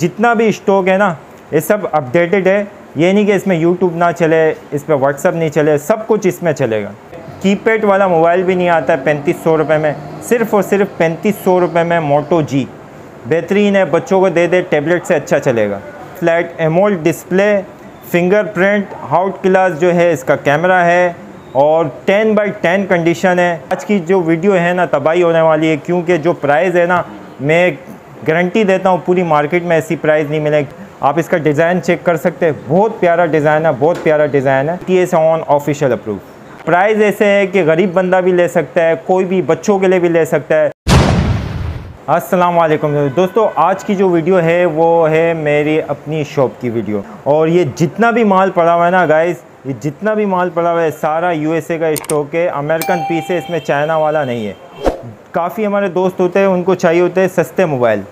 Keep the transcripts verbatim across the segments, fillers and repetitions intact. जितना भी स्टॉक है ना ये सब अपडेटेड है, ये नहीं कि इसमें यूट्यूब ना चले, इस पर व्हाट्सअप नहीं चले, सब कुछ इसमें चलेगा। कीपैड वाला मोबाइल भी नहीं आता है पैंतीस सौ रुपये में, सिर्फ़ और सिर्फ पैंतीस सौ रुपये में मोटो जी बेहतरीन है, बच्चों को दे दे, टैबलेट से अच्छा चलेगा। Flat AMOLED display, fingerprint, out class जो है इसका कैमरा है और टेन बाई टेन कंडीशन है। आज की जो वीडियो है ना तबाही होने वाली है, क्योंकि जो प्राइस है ना मैं गारंटी देता हूँ पूरी मार्केट में ऐसी प्राइस नहीं मिलेगी। आप इसका डिज़ाइन चेक कर सकते हैं, बहुत प्यारा डिज़ाइन है, बहुत प्यारा डिज़ाइन है। पी टी ए से ऑन ऑफिशियल अप्रूव। प्राइस ऐसे है कि गरीब बंदा भी ले सकता है, कोई भी बच्चों के लिए भी ले सकता है। अस्सलाम वालेकुम दोस्तों, आज की जो वीडियो है वो है मेरी अपनी शॉप की वीडियो। और ये जितना भी माल पड़ा हुआ है ना गाइस, ये जितना भी माल पड़ा हुआ है सारा यूएसए का स्टॉक है, अमेरिकन पीस है, इसमें चाइना वाला नहीं है। काफ़ी हमारे दोस्त होते हैं, उनको चाहिए होते हैं सस्ते मोबाइल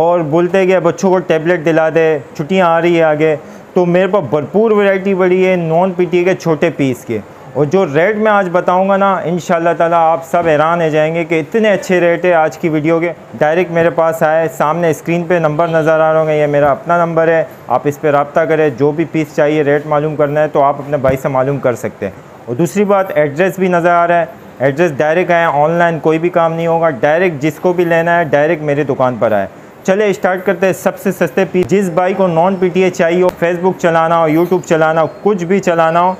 और बोलते हैं कि बच्चों को टैबलेट दिला दे, छुट्टियाँ आ रही है आगे। तो मेरे पास भरपूर वैरायटी पड़ी है नॉन पीटीए के छोटे पीस के, और जो रेट मैं आज बताऊंगा ना इंशाल्लाह ताला आप सब हैरान हो जाएंगे कि इतने अच्छे रेट है। आज की वीडियो के डायरेक्ट मेरे पास आए, सामने स्क्रीन पे नंबर नज़र आ रहा होगा, ये मेरा अपना नंबर है, आप इस पर रब्ता करें। जो भी पीस चाहिए, रेट मालूम करना है तो आप अपने भाई से मालूम कर सकते हैं। और दूसरी बात, एड्रेस भी नज़र आ रहा है, एड्रेस डायरेक्ट आए, ऑनलाइन कोई भी काम नहीं होगा, डायरेक्ट जिसको भी लेना है डायरेक्ट मेरी दुकान पर आए। चले स्टार्ट करते हैं सबसे सस्ते पीस। जिस भाई को नॉन पीटीए चाहिए हो, फेसबुक चलाना हो, यूट्यूब चलाना हो, कुछ भी चलाना हो,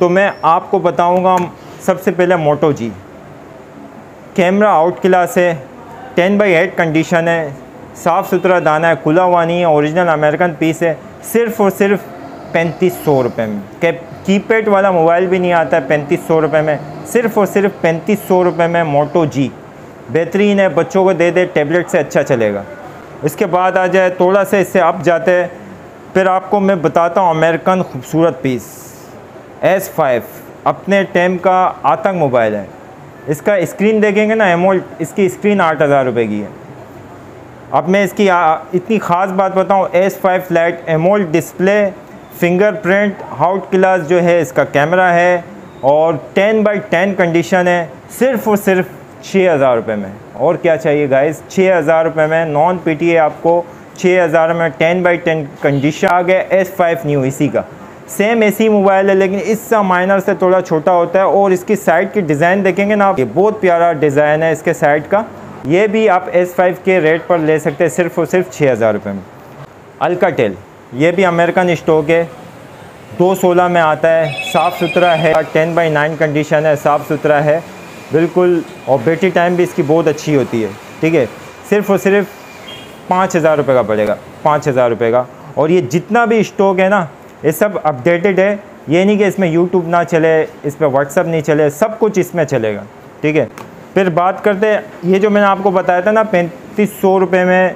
तो मैं आपको बताऊंगा। सबसे पहले Moto G, camera out class है, टेन बाई एट कंडीशन है, साफ़ सुथरा दाना है, खुला हुआ नहीं है, ओरिजिनल अमेरिकन पीस है, सिर्फ़ और सिर्फ पैंतीस सौ रुपये में। कीपैड वाला मोबाइल भी नहीं आता है पैंतीस सौ रुपये में, सिर्फ़ और सिर्फ पैंतीस सौ रुपये में मोटो जी बेहतरीन है, बच्चों को दे दे, टैबलेट से अच्छा चलेगा। इसके बाद आ जाए, थोड़ा सा इससे अप जाते हैं, फिर आपको मैं बताता हूँ अमेरिकन खूबसूरत पीस एस फाइव, अपने टाइम का आतंक मोबाइल है। इसका स्क्रीन देखेंगे ना एमोल्ड, इसकी स्क्रीन आठ हज़ार रुपये की है। अब मैं इसकी आ, इतनी ख़ास बात बताऊँ, S five flat AMOLED display, fingerprint, out class जो है इसका कैमरा है और टेन बाई टेन कंडीशन है, सिर्फ़ और सिर्फ छः हज़ार रुपये में। और क्या चाहिए गाइस, छः हज़ार रुपये में नॉन पीटीए आपको छः हज़ार में टेन बाई टेन कंडीशन आ गया। एस फाइव न्यू इसी का सेम ऐसी मोबाइल है, लेकिन इसका माइनर से थोड़ा छोटा होता है। और इसकी साइड की डिज़ाइन देखेंगे ना आप, ये बहुत प्यारा डिज़ाइन है इसके साइड का, ये भी आप एस फाइव के रेट पर ले सकते हैं सिर्फ़ और सिर्फ छः हज़ार रुपये में। अल्काटेल, ये भी अमेरिकन स्टॉक है, दो सोलह में आता है, साफ़ सुथरा है, टेन बाई नाइन कंडीशन है, साफ़ सुथरा है बिल्कुल, और बैटरी टाइम भी इसकी बहुत अच्छी होती है, ठीक है। सिर्फ़ और सिर्फ पाँच हज़ार रुपये का पड़ेगा, पाँच हज़ार रुपये का। और ये जितना भी स्टॉक है ना ये सब अपडेटेड है, ये नहीं कि इसमें यूट्यूब ना चले, इस पर व्हाट्सअप नहीं चले, सब कुछ इसमें चलेगा, ठीक है। फिर बात करते हैं, ये जो मैंने आपको बताया था ना पैंतीस सौ रुपये में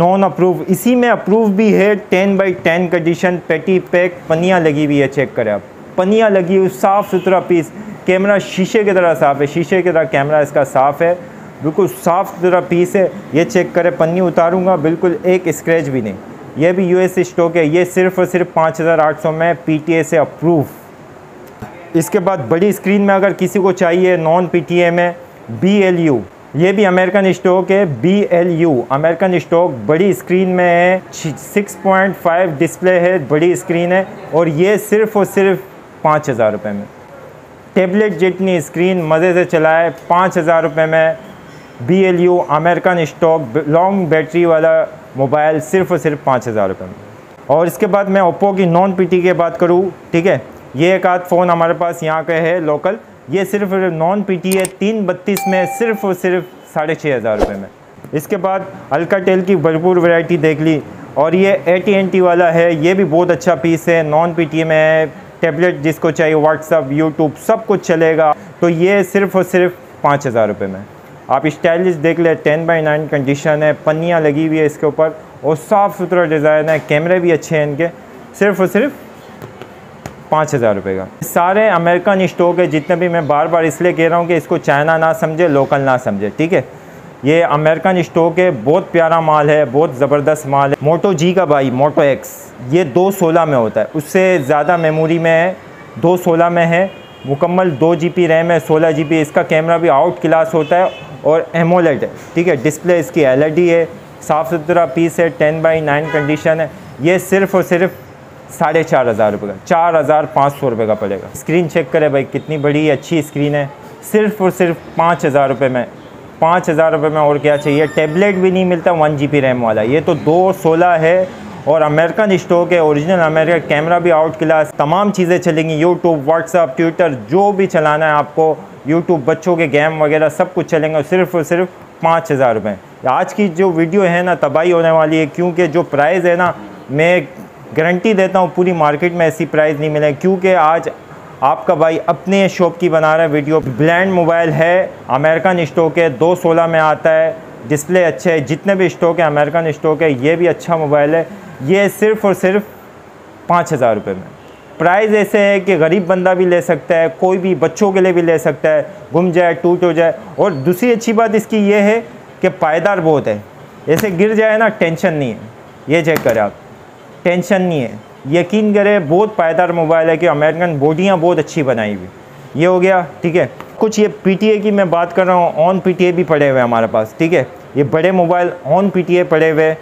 नॉन अप्रूव, इसी में अप्रूव भी है, टेन बाई टेन कंडीशन, पेटी पैक, पनियाँ लगी हुई है, चेक करें आप, पनियाँ लगी हुई, साफ़ सुथरा पीस, कैमरा शीशे की तरह साफ़ है, शीशे की तरह कैमरा इसका साफ़ है, बिल्कुल साफ़ सुथरा पीस है। ये चेक करें, पन्नी उतारूंगा, बिल्कुल एक स्क्रैच भी नहीं। ये भी यूएस स्टॉक है, ये सिर्फ़ और सिर्फ पाँच हज़ार आठ सौ में पीटीए से अप्रूव। इसके बाद बड़ी स्क्रीन में अगर किसी को चाहिए नॉन पीटीए में, बी एल यू, ये भी अमेरिकन स्टॉक है, B L U American stock, बड़ी स्क्रीन में है, सिक्स पॉइंट फाइव डिस्प्ले है, बड़ी स्क्रीन है, और ये सिर्फ़ और सिर्फ पाँच हज़ार रुपये में। टैबलेट जितनी स्क्रीन मज़े से चलाए, पाँच हज़ार रुपये में B L U American stock, long battery वाला मोबाइल, सिर्फ़ और सिर्फ पाँच हज़ार रुपये में। और इसके बाद मैं ओप्पो की नॉन पीटी की बात करूँ, ठीक है, ये एक आध फ़ोन हमारे पास यहाँ का है लोकल, ये सिर्फ नॉन पीटी है, तीन बत्तीस में सिर्फ़ और सिर्फ साढ़े छः हज़ार रुपये में। इसके बाद अल्काटेल की भरपूर वैरायटी देख ली, और ये ए टी एन टी वाला है, ये भी बहुत अच्छा पीस है, नॉन पीटी में है, टैबलेट जिसको चाहिए, व्हाट्सअप, यूट्यूब, सब कुछ चलेगा। तो ये सिर्फ़ और सिर्फ पाँच हज़ार रुपये में। आप स्टाइलिश देख ले, टेन बाई नाइन कंडीशन है, पन्नियाँ लगी हुई है इसके ऊपर, और साफ़ सुथरा डिज़ाइन है, कैमरे भी अच्छे हैं इनके, सिर्फ़ और सिर्फ पाँच हज़ार रुपये का। सारे अमेरिकन स्टॉक है जितने भी, मैं बार बार इसलिए कह रहा हूँ कि इसको चाइना ना समझे, लोकल ना समझे, ठीक है, ये अमेरिकन स्टॉक है, बहुत प्यारा माल है, बहुत ज़बरदस्त माल है। मोटो जी का भाई मोटो एक्स, ये दो सोलह में होता है, उससे ज़्यादा मेमोरी में है, दो सोलह में है, मुकम्मल दो जी बी रैम है, सोलह जी बी, इसका कैमरा भी आउट क्लास होता है और एमोलेड है, ठीक है, डिस्प्ले इसकी एल ई डी है, साफ़ सुथरा पीस है, टेन बाई नाइन कंडीशन है। ये सिर्फ़ और सिर्फ साढ़े चार हज़ार रुपये का, चार हज़ार पाँच सौ रुपये का पड़ेगा। स्क्रीन चेक करें भाई, कितनी बड़ी अच्छी स्क्रीन है, सिर्फ़ और सिर्फ पाँच हज़ार रुपये में। पाँच हज़ार रुपये में और क्या चाहिए। टैबलेट भी नहीं मिलता वन जी बी रैम वाला, ये तो दो सोलह है और अमेरिकन स्टॉक है, ओरिजिनल अमेरिकन। कैमरा भी आउट क्लास, तमाम चीज़ें चलेंगी, यूट्यूब, व्हाट्सअप, ट्विटर, जो भी चलाना है आपको, यूट्यूब, बच्चों के गेम वगैरह सब कुछ चलेंगे, सिर्फ और सिर्फ पाँच हज़ार रुपये। आज की जो वीडियो है ना, तबाही होने वाली है, क्योंकि जो प्राइस है ना, मैं गारंटी देता हूँ पूरी मार्केट में ऐसी प्राइस नहीं मिलेगी, क्योंकि आज आपका भाई अपने शॉप की बना रहा है वीडियो। ब्रांड मोबाइल है, अमेरिकन स्टॉक है, दो सोलह में आता है, डिस्प्ले अच्छे है, जितने भी स्टॉक है अमेरिकन स्टॉक है, ये भी अच्छा मोबाइल है। ये सिर्फ़ और सिर्फ पाँच हज़ार रुपये में। प्राइस ऐसे है कि गरीब बंदा भी ले सकता है, कोई भी बच्चों के लिए भी ले सकता है, गुम जाए, टूट हो जाए। और दूसरी अच्छी बात इसकी ये है कि पायदार बहुत है, ऐसे गिर जाए ना टेंशन नहीं है। ये चेक करें आप, टेंशन नहीं है, यकीन करें बहुत पायदार मोबाइल है कि अमेरिकन बॉडियाँ बहुत अच्छी बनाई हुई। ये हो गया, ठीक है। कुछ ये पीटीए की मैं बात कर रहा हूँ, ऑन पीटीए भी पड़े हुए हैं हमारे पास, ठीक है। ये बड़े मोबाइल ऑन पीटीए पड़े हुए हैं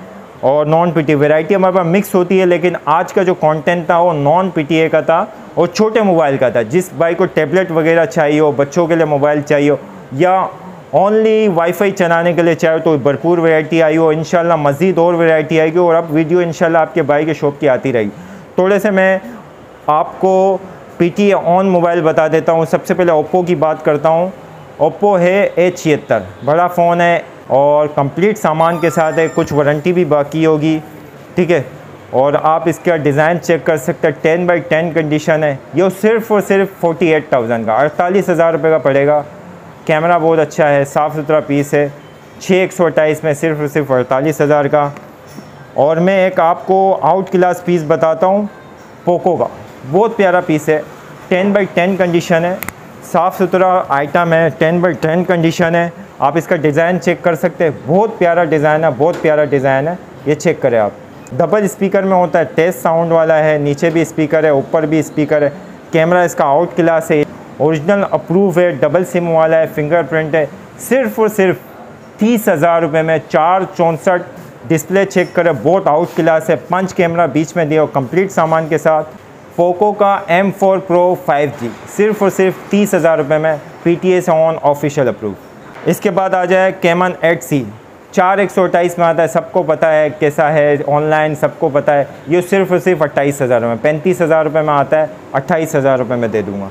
और नॉन पीटीए वैरायटी हमारे पास मिक्स होती है, लेकिन आज का जो कंटेंट था वो नॉन पीटीए का था और छोटे मोबाइल का था। जिस भाई को टैबलेट वगैरह चाहिए हो, बच्चों के लिए मोबाइल चाहिए हो, या ओनली वाईफाई चलाने के लिए चाहिए हो, तो भरपूर वैरायटी आई हो। इंशाल्लाह मज़ीद और वैरायटी आएगी और अब वीडियो इंशाल्लाह आपके भाई के शॉप की आती रहेगी। थोड़े से मैं आपको पीटीए ऑन मोबाइल बता देता हूँ। सबसे पहले ओप्पो की बात करता हूँ। ओप्पो है ए छिहत्तर, बड़ा फ़ोन है और कंप्लीट सामान के साथ है, कुछ वारंटी भी बाकी होगी, ठीक है। और आप इसका डिज़ाइन चेक कर सकते हैं, टेन बाई टेन कंडीशन है। ये सिर्फ़ और सिर्फ फोर्टी एट थाउजेंड का, अड़तालीस हज़ार रुपये का पड़ेगा। कैमरा बहुत अच्छा है, साफ़ सुथरा पीस है, छः एक सौ अट्ठाईस में सिर्फ और सिर्फ अड़तालीस हज़ार का। और मैं एक आपको आउट क्लास पीस बताता हूँ पोको का, बहुत प्यारा पीस है, टेन बाई टेन कंडीशन है, साफ़ सुथरा आइटम है, टेन बाई टेन कंडीशन है। आप इसका डिज़ाइन चेक कर सकते हैं, बहुत प्यारा डिज़ाइन है, बहुत प्यारा डिज़ाइन है। ये चेक करें आप, डबल स्पीकर में होता है, टेस्ट साउंड वाला है, नीचे भी स्पीकर है, ऊपर भी स्पीकर है। कैमरा इसका आउट क्लास है, ओरिजिनल अप्रूव है, डबल सिम वाला है, फिंगरप्रिंट है। सिर्फ और सिर्फ तीस हज़ार रुपये में चार चौंसठ डिस्प्ले चेक करें, बहुत आउट क्लास है, पंच कैमरा बीच में दिया, कंप्लीट सामान के साथ। पोको का M four Pro five G सिर्फ और सिर्फ तीस हज़ार रुपये में, पी टी ए से ऑन ऑफिशियल अप्रूव। इसके बाद आ जाए कैमन एट सी, चार एक सौ अट्ठाईस में आता है, सबको पता है कैसा है, ऑनलाइन सबको पता है। ये सिर्फ और सिर्फ अट्ठाईस हज़ार रुपये में, पैंतीस हज़ार रुपये में आता है, अट्ठाईस हज़ार रुपये में दे दूँगा।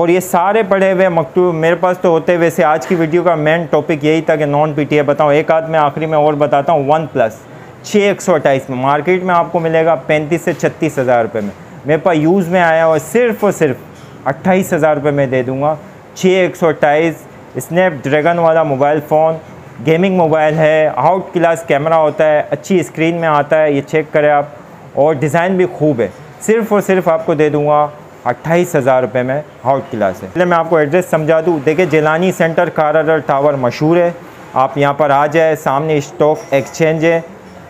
और ये सारे पढ़े हुए मकतूब मेरे पास तो होते। वैसे आज की वीडियो का मेन टॉपिक यही था कि नॉन पी टी ए बताऊँ। एक आध में आखिरी में और बताता हूँ, वन प्लस छः एक सौ अट्ठाईस में मार्केट में आपको मिलेगा पैंतीस से छत्तीस हज़ार रुपये में, मेरे पास यूज़ में आया और सिर्फ और सिर्फ अट्ठाईस हज़ार रुपये में दे दूँगा। छः एक सौ अट्ठाईस स्नैपड्रैगन वाला मोबाइल फ़ोन, गेमिंग मोबाइल है, आउट क्लास कैमरा होता है, अच्छी स्क्रीन में आता है, ये चेक करें आप, और डिज़ाइन भी खूब है। सिर्फ़ और सिर्फ आपको दे दूँगा अट्ठाईस हज़ार रुपये में, आउट क्लास है। पहले मैं आपको एड्रेस समझा दूँ। देखिए जिलानी सेंटर खारादर टावर मशहूर है, आप यहाँ पर आ जाए, सामने स्टॉक एक्सचेंज है,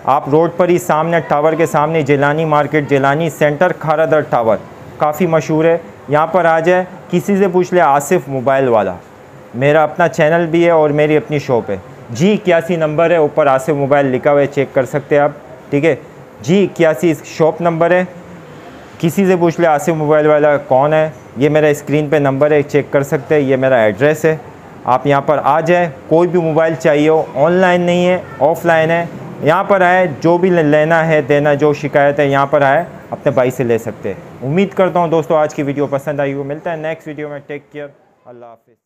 आप रोड पर ही सामने टावर के सामने Jilani market, Jilani centre Kharadar tower काफ़ी मशहूर है, यहाँ पर आ जाए। किसी से पूछ ले, आसिफ मोबाइल वाला मेरा अपना चैनल भी है और मेरी अपनी शॉप है। जी इक्यासी नंबर है, ऊपर आसिफ मोबाइल लिखा हुआ है, चेक कर सकते हैं आप, ठीक है। जी इक्यासी शॉप नंबर है, किसी से पूछ ले आसिफ मोबाइल वाला कौन है। ये मेरा स्क्रीन पे नंबर है, चेक कर सकते हैं, ये मेरा एड्रेस है, आप यहाँ पर आ जाए। कोई भी मोबाइल चाहिए हो, ऑनलाइन नहीं है, ऑफ़लाइन है, यहाँ पर आए, जो भी लेना है देना, जो शिकायत है यहाँ पर आए, अपने भाई से ले सकते हैं। उम्मीद करता हूँ दोस्तों आज की वीडियो पसंद आई हो। मिलता है नेक्स्ट वीडियो में, टेक केयर, अल्लाह हाफिज़।